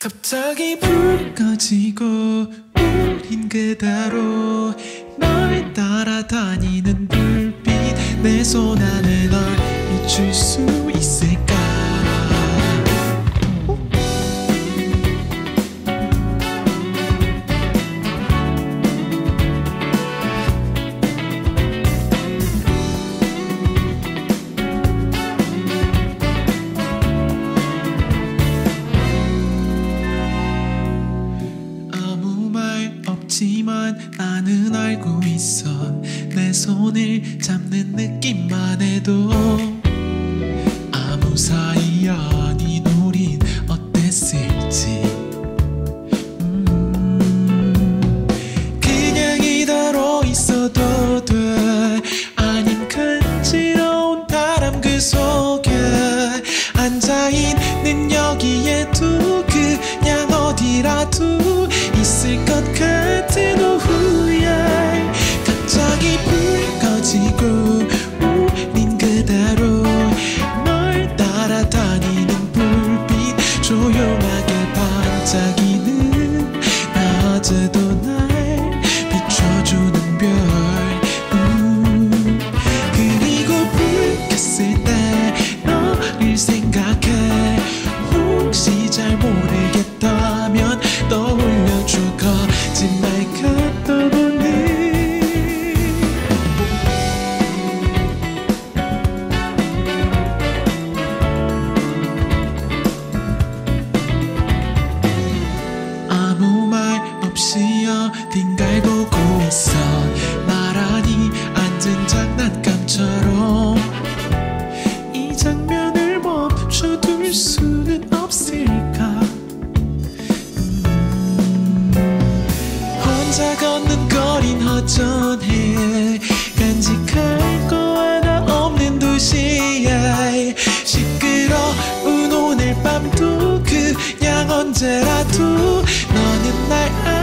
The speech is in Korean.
갑자기 불 꺼지고 우린 그대로 널 따라다니는 불빛 내 손 안에 널 비출 수 있을까? 나는 알고 있어. 내 손을 잡는 느낌만 해도 아무 사이 아닌 우린 어땠을지. 그냥 이대로 있어도 돼. 아님 간지러운 바람 그 속에 앉아있는 여기에도 그냥 어디라도 있을 것 같은 오후야. 갑자기 불 꺼지고 우린 그대로 널 따라다니는 불빛 조용하게 반짝이는 나 어제도 날 비춰주는 별 그리고 불 켰을 때 너를 생각해. 혹시 잘 모르겠다면 떠올려줘. 거짓말 같던 오늘 아무 말 없이 어딘가에 보고 있어. 나란히 앉은 장난감처럼 이 장면을 멈춰둘 수는 없을까? 혼자 걷는 거린 허전해. 간직할 거 하나 없는 도시야. 시끄러운 오늘 밤도 그냥 언제라도 너는 날